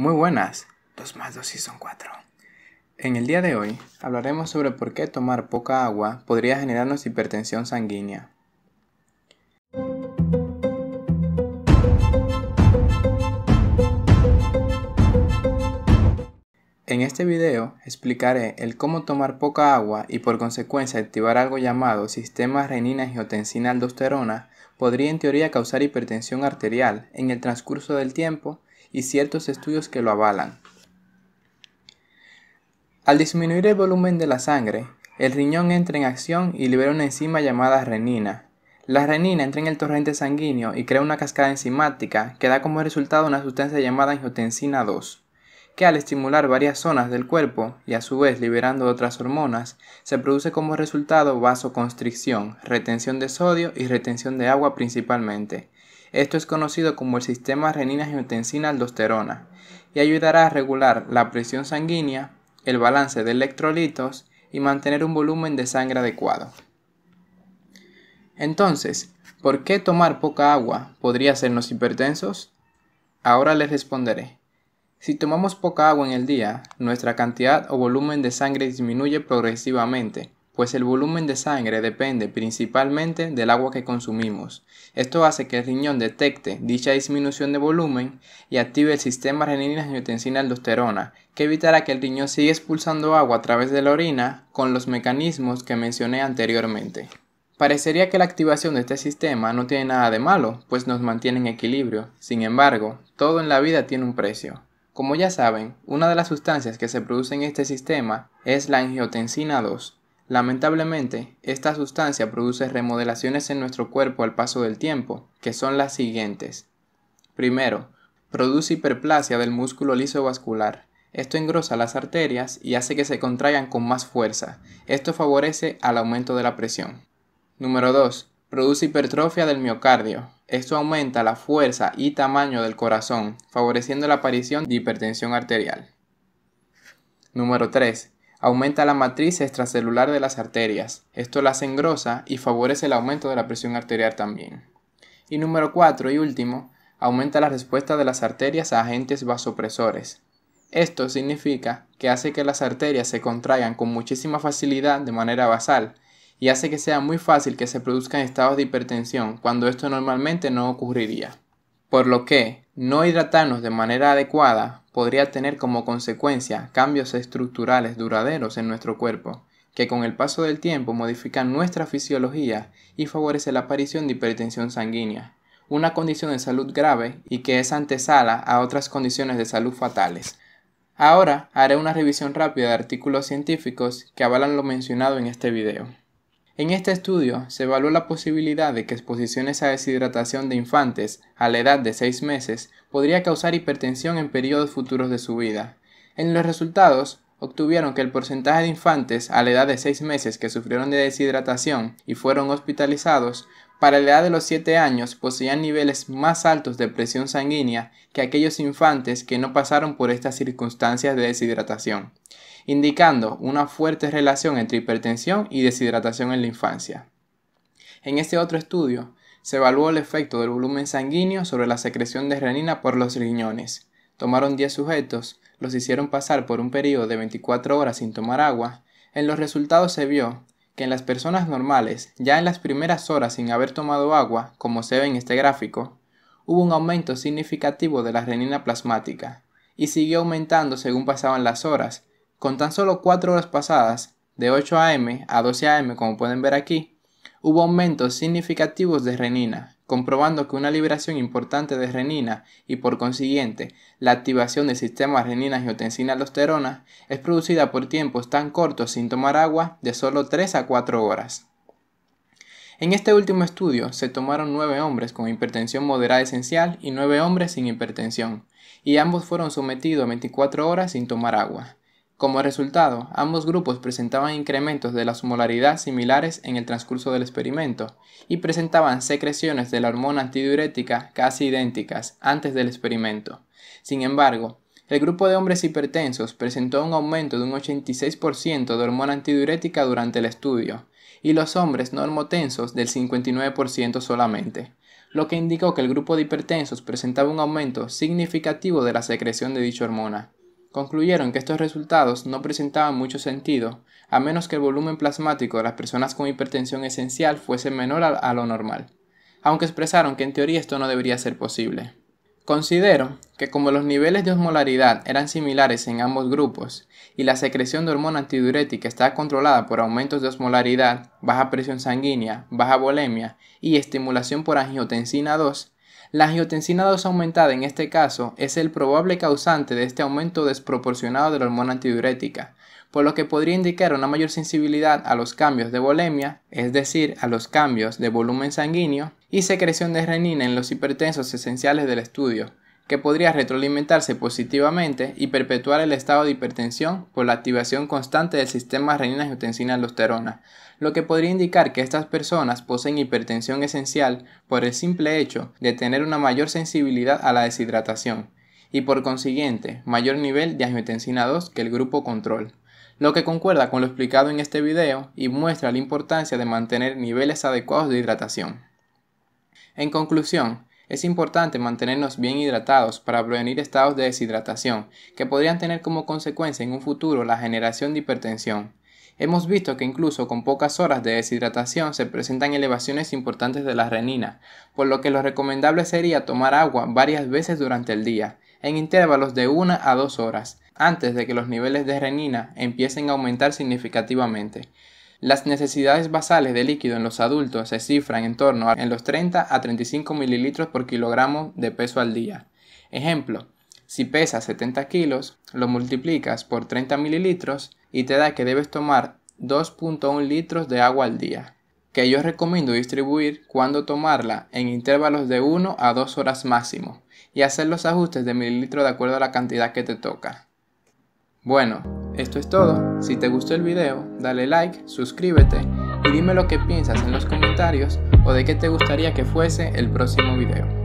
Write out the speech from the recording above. Muy buenas, 2 más 2 sí son 4. En el día de hoy hablaremos sobre por qué tomar poca agua podría generarnos hipertensión sanguínea. En este video explicaré el cómo tomar poca agua y por consecuencia activar algo llamado sistema renina-angiotensina-aldosterona podría en teoría causar hipertensión arterial en el transcurso del tiempo y ciertos estudios que lo avalan. Al disminuir el volumen de la sangre, el riñón entra en acción y libera una enzima llamada renina. La renina entra en el torrente sanguíneo y crea una cascada enzimática que da como resultado una sustancia llamada angiotensina 2, que al estimular varias zonas del cuerpo y a su vez liberando otras hormonas, se produce como resultado vasoconstricción, retención de sodio y retención de agua principalmente. Esto es conocido como el sistema renina-angiotensina-aldosterona y ayudará a regular la presión sanguínea, el balance de electrolitos y mantener un volumen de sangre adecuado. Entonces, ¿por qué tomar poca agua podría hacernos hipertensos? Ahora les responderé. Si tomamos poca agua en el día, nuestra cantidad o volumen de sangre disminuye progresivamente, pues el volumen de sangre depende principalmente del agua que consumimos. Esto hace que el riñón detecte dicha disminución de volumen y active el sistema renina-angiotensina-aldosterona, que evitará que el riñón siga expulsando agua a través de la orina con los mecanismos que mencioné anteriormente. Parecería que la activación de este sistema no tiene nada de malo, pues nos mantiene en equilibrio. Sin embargo, todo en la vida tiene un precio. Como ya saben, una de las sustancias que se produce en este sistema es la angiotensina 2. Lamentablemente, esta sustancia produce remodelaciones en nuestro cuerpo al paso del tiempo, que son las siguientes. Primero, produce hiperplasia del músculo liso vascular. Esto engrosa las arterias y hace que se contraigan con más fuerza. Esto favorece al aumento de la presión. Número 2. Produce hipertrofia del miocardio. Esto aumenta la fuerza y tamaño del corazón, favoreciendo la aparición de hipertensión arterial. Número 3. Aumenta la matriz extracelular de las arterias. Esto las engrosa y favorece el aumento de la presión arterial también. Y número 4 y último, aumenta la respuesta de las arterias a agentes vasopresores. Esto significa que hace que las arterias se contraigan con muchísima facilidad de manera basal y hace que sea muy fácil que se produzcan estados de hipertensión cuando esto normalmente no ocurriría. Por lo que, no hidratarnos de manera adecuada podría tener como consecuencia cambios estructurales duraderos en nuestro cuerpo, que con el paso del tiempo modifican nuestra fisiología y favorece la aparición de hipertensión sanguínea, una condición de salud grave y que es antesala a otras condiciones de salud fatales. Ahora haré una revisión rápida de artículos científicos que avalan lo mencionado en este video. En este estudio se evaluó la posibilidad de que exposiciones a deshidratación de infantes a la edad de 6 meses podría causar hipertensión en periodos futuros de su vida. En los resultados, obtuvieron que el porcentaje de infantes a la edad de 6 meses que sufrieron de deshidratación y fueron hospitalizados, para la edad de los 7 años poseían niveles más altos de presión sanguínea que aquellos infantes que no pasaron por estas circunstancias de deshidratación, indicando una fuerte relación entre hipertensión y deshidratación en la infancia. En este otro estudio, se evaluó el efecto del volumen sanguíneo sobre la secreción de renina por los riñones. Tomaron 10 sujetos, los hicieron pasar por un periodo de 24 horas sin tomar agua. En los resultados se vio que en las personas normales, ya en las primeras horas sin haber tomado agua, como se ve en este gráfico, hubo un aumento significativo de la renina plasmática, y siguió aumentando según pasaban las horas. Con tan solo 4 horas pasadas, de 8 a.m. a 12 a.m. como pueden ver aquí, hubo aumentos significativos de renina, comprobando que una liberación importante de renina y por consiguiente la activación del sistema renina-angiotensina-aldosterona es producida por tiempos tan cortos sin tomar agua de solo 3 a 4 horas. En este último estudio se tomaron 9 hombres con hipertensión moderada esencial y 9 hombres sin hipertensión, y ambos fueron sometidos a 24 horas sin tomar agua. Como resultado, ambos grupos presentaban incrementos de la osmolaridad similares en el transcurso del experimento y presentaban secreciones de la hormona antidiurética casi idénticas antes del experimento. Sin embargo, el grupo de hombres hipertensos presentó un aumento de un 86% de hormona antidiurética durante el estudio y los hombres normotensos del 59% solamente, lo que indicó que el grupo de hipertensos presentaba un aumento significativo de la secreción de dicha hormona. Concluyeron que estos resultados no presentaban mucho sentido, a menos que el volumen plasmático de las personas con hipertensión esencial fuese menor a lo normal, aunque expresaron que en teoría esto no debería ser posible. Considero que como los niveles de osmolaridad eran similares en ambos grupos y la secreción de hormona antidiurética está controlada por aumentos de osmolaridad, baja presión sanguínea, baja volemia y estimulación por angiotensina 2, la angiotensina 2 aumentada en este caso es el probable causante de este aumento desproporcionado de la hormona antidiurética, por lo que podría indicar una mayor sensibilidad a los cambios de volemia, es decir, a los cambios de volumen sanguíneo y secreción de renina en los hipertensos esenciales del estudio, que podría retroalimentarse positivamente y perpetuar el estado de hipertensión por la activación constante del sistema renina-angiotensina-aldosterona, lo que podría indicar que estas personas poseen hipertensión esencial por el simple hecho de tener una mayor sensibilidad a la deshidratación y por consiguiente mayor nivel de angiotensina 2 que el grupo control, lo que concuerda con lo explicado en este video y muestra la importancia de mantener niveles adecuados de hidratación. En conclusión, es importante mantenernos bien hidratados para prevenir estados de deshidratación que podrían tener como consecuencia en un futuro la generación de hipertensión. Hemos visto que incluso con pocas horas de deshidratación se presentan elevaciones importantes de la renina, por lo que lo recomendable sería tomar agua varias veces durante el día, en intervalos de 1 a 2 horas, antes de que los niveles de renina empiecen a aumentar significativamente. Las necesidades basales de líquido en los adultos se cifran en torno a los 30 a 35 ml por kilogramo de peso al día. Ejemplo, si pesas 70 kilos, lo multiplicas por 30 ml y te da que debes tomar 2.1 litros de agua al día, que yo recomiendo distribuir cuando tomarla en intervalos de 1 a 2 horas máximo y hacer los ajustes de mililitro de acuerdo a la cantidad que te toca. Bueno, esto es todo. Si te gustó el video, dale like, suscríbete y dime lo que piensas en los comentarios o de qué te gustaría que fuese el próximo video.